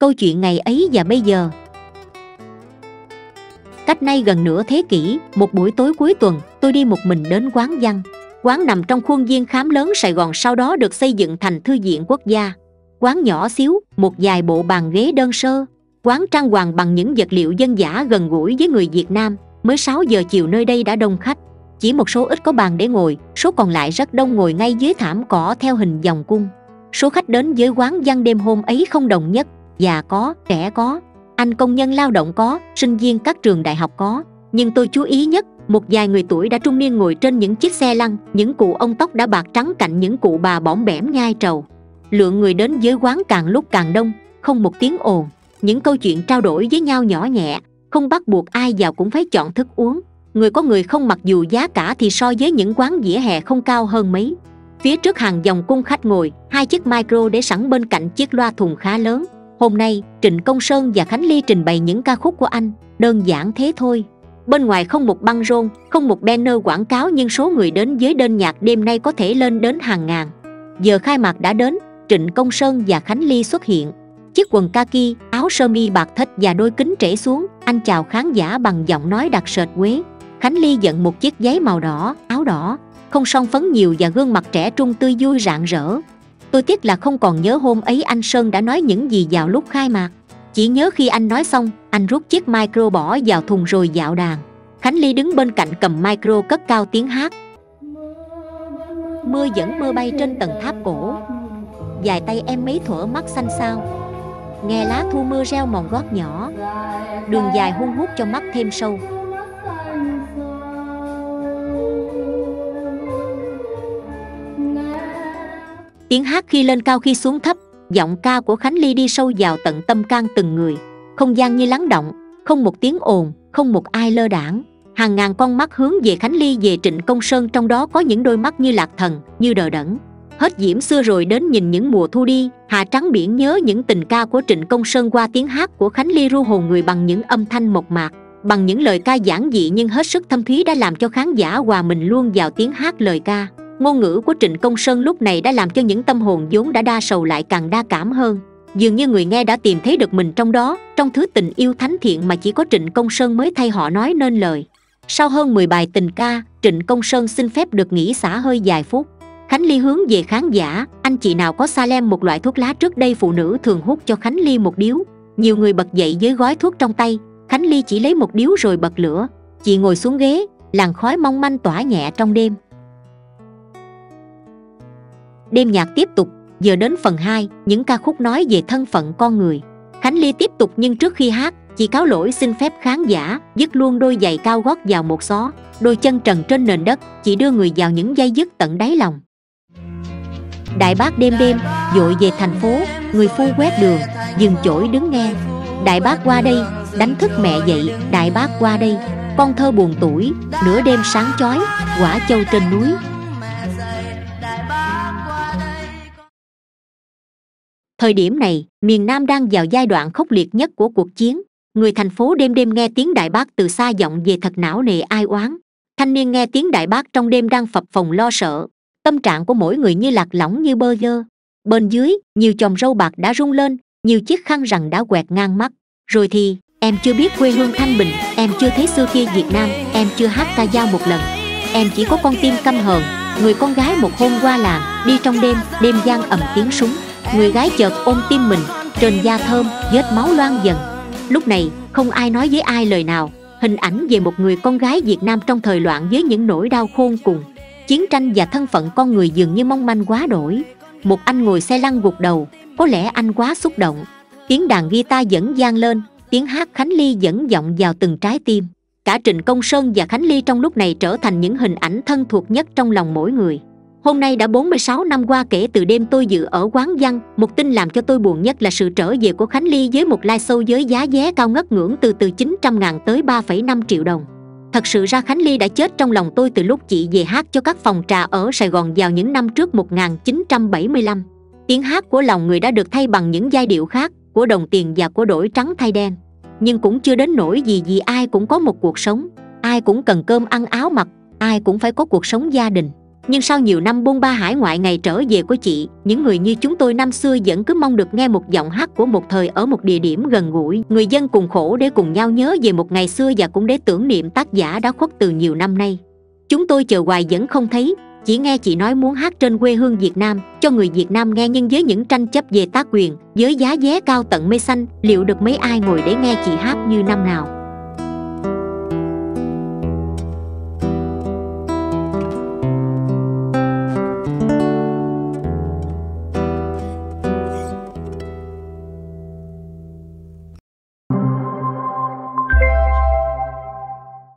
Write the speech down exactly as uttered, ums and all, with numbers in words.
Câu chuyện ngày ấy và bây giờ. Cách nay gần nửa thế kỷ, một buổi tối cuối tuần, tôi đi một mình đến quán Văn. Quán nằm trong khuôn viên khám lớn Sài Gòn sau đó được xây dựng thành thư viện quốc gia. Quán nhỏ xíu, một vài bộ bàn ghế đơn sơ. Quán trang hoàng bằng những vật liệu dân dã gần gũi với người Việt Nam. Mới sáu giờ chiều nơi đây đã đông khách. Chỉ một số ít có bàn để ngồi, số còn lại rất đông ngồi ngay dưới thảm cỏ theo hình vòng cung. Số khách đến với quán Văn đêm hôm ấy không đồng nhất. Già có, trẻ có, anh công nhân lao động có, sinh viên các trường đại học có. Nhưng tôi chú ý nhất, một vài người tuổi đã trung niên ngồi trên những chiếc xe lăn, những cụ ông tóc đã bạc trắng cạnh những cụ bà bõm bẽm nhai trầu. Lượng người đến với quán càng lúc càng đông, không một tiếng ồn. Những câu chuyện trao đổi với nhau nhỏ nhẹ, không bắt buộc ai vào cũng phải chọn thức uống. Người có người không, mặc dù giá cả thì so với những quán vỉa hè không cao hơn mấy. Phía trước hàng dòng cung khách ngồi, hai chiếc micro để sẵn bên cạnh chiếc loa thùng khá lớn. Hôm nay, Trịnh Công Sơn và Khánh Ly trình bày những ca khúc của anh, đơn giản thế thôi. Bên ngoài không một băng rôn, không một banner quảng cáo, nhưng số người đến với đêm nhạc đêm nay có thể lên đến hàng ngàn. Giờ khai mạc đã đến, Trịnh Công Sơn và Khánh Ly xuất hiện. Chiếc quần kaki, áo sơ mi bạc thếch và đôi kính trễ xuống, anh chào khán giả bằng giọng nói đặc sệt Huế. Khánh Ly dẫn một chiếc váy màu đỏ, áo đỏ, không son phấn nhiều và gương mặt trẻ trung tươi vui rạng rỡ. Tôi tiếc là không còn nhớ hôm ấy anh Sơn đã nói những gì vào lúc khai mạc. Chỉ nhớ khi anh nói xong, anh rút chiếc micro bỏ vào thùng rồi dạo đàn. Khánh Ly đứng bên cạnh cầm micro cất cao tiếng hát. Mưa vẫn mưa bay trên tầng tháp cổ, dài tay em mấy thuở mắt xanh xao. Nghe lá thu mưa reo mòn gót nhỏ, đường dài hun hút cho mắt thêm sâu. Tiếng hát khi lên cao khi xuống thấp, giọng ca của Khánh Ly đi sâu vào tận tâm can từng người. Không gian như lắng động, không một tiếng ồn, không một ai lơ đãng. Hàng ngàn con mắt hướng về Khánh Ly, về Trịnh Công Sơn, trong đó có những đôi mắt như lạc thần, như đờ đẫn. Hết diễm xưa rồi đến nhìn những mùa thu đi, hạ trắng biển nhớ những tình ca của Trịnh Công Sơn qua tiếng hát của Khánh Ly, ru hồn người bằng những âm thanh mộc mạc, bằng những lời ca giản dị nhưng hết sức thâm thúy, đã làm cho khán giả hòa mình luôn vào tiếng hát lời ca. Ngôn ngữ của Trịnh Công Sơn lúc này đã làm cho những tâm hồn vốn đã đa sầu lại càng đa cảm hơn. Dường như người nghe đã tìm thấy được mình trong đó, trong thứ tình yêu thánh thiện mà chỉ có Trịnh Công Sơn mới thay họ nói nên lời. Sau hơn mười bài tình ca, Trịnh Công Sơn xin phép được nghỉ xả hơi vài phút. Khánh Ly hướng về khán giả, anh chị nào có Salem, một loại thuốc lá trước đây phụ nữ thường hút, cho Khánh Ly một điếu. Nhiều người bật dậy với gói thuốc trong tay, Khánh Ly chỉ lấy một điếu rồi bật lửa. Chị ngồi xuống ghế, làn khói mong manh tỏa nhẹ trong đêm. Đêm nhạc tiếp tục, giờ đến phần hai, những ca khúc nói về thân phận con người. Khánh Ly tiếp tục, nhưng trước khi hát, chị cáo lỗi xin phép khán giả, dứt luôn đôi giày cao gót vào một xó. Đôi chân trần trên nền đất, chị đưa người vào những dây dứt tận đáy lòng. Đại bác đêm đêm, dội về thành phố, người phu quét đường, dừng chổi đứng nghe. Đại bác qua đây, đánh thức mẹ dậy, đại bác qua đây. Con thơ buồn tuổi, nửa đêm sáng chói, quả châu trên núi. Thời điểm này, miền Nam đang vào giai đoạn khốc liệt nhất của cuộc chiến. Người thành phố đêm đêm nghe tiếng đại bác từ xa vọng về thật não nề ai oán. Thanh niên nghe tiếng đại bác trong đêm đang phập phồng lo sợ. Tâm trạng của mỗi người như lạc lõng như bơ vơ. Bên dưới, nhiều chòm râu bạc đã rung lên, nhiều chiếc khăn rằn đã quẹt ngang mắt. Rồi thì, em chưa biết quê hương Thanh Bình, em chưa thấy xưa kia Việt Nam, em chưa hát ca dao một lần. Em chỉ có con tim căm hờn, người con gái một hôm qua làng, đi trong đêm, đêm vang ầm tiếng súng. Người gái chợt ôm tim mình, trên da thơm, vết máu loang dần. Lúc này, không ai nói với ai lời nào. Hình ảnh về một người con gái Việt Nam trong thời loạn với những nỗi đau khôn cùng. Chiến tranh và thân phận con người dường như mong manh quá đổi. Một anh ngồi xe lăn gục đầu, có lẽ anh quá xúc động. Tiếng đàn guitar vẫn vang lên, tiếng hát Khánh Ly vẫn vọng vào từng trái tim. Cả Trịnh Công Sơn và Khánh Ly trong lúc này trở thành những hình ảnh thân thuộc nhất trong lòng mỗi người. Hôm nay đã bốn mươi sáu năm qua kể từ đêm tôi dự ở quán Văn. Một tin làm cho tôi buồn nhất là sự trở về của Khánh Ly với một live show với giá vé cao ngất ngưỡng từ từ chín trăm ngàn tới ba phẩy năm triệu đồng. Thật sự ra Khánh Ly đã chết trong lòng tôi từ lúc chị về hát cho các phòng trà ở Sài Gòn vào những năm trước một nghìn chín trăm bảy mươi lăm. Tiếng hát của lòng người đã được thay bằng những giai điệu khác, của đồng tiền và của đổi trắng thay đen. Nhưng cũng chưa đến nỗi gì, vì ai cũng có một cuộc sống, ai cũng cần cơm ăn áo mặc, ai cũng phải có cuộc sống gia đình. Nhưng sau nhiều năm bôn ba hải ngoại ngày trở về của chị, những người như chúng tôi năm xưa vẫn cứ mong được nghe một giọng hát của một thời ở một địa điểm gần gũi, người dân cùng khổ để cùng nhau nhớ về một ngày xưa và cũng để tưởng niệm tác giả đã khuất từ nhiều năm nay. Chúng tôi chờ hoài vẫn không thấy, chỉ nghe chị nói muốn hát trên quê hương Việt Nam, cho người Việt Nam nghe, nhưng với những tranh chấp về tác quyền, với giá vé cao tận mây xanh, liệu được mấy ai ngồi để nghe chị hát như năm nào.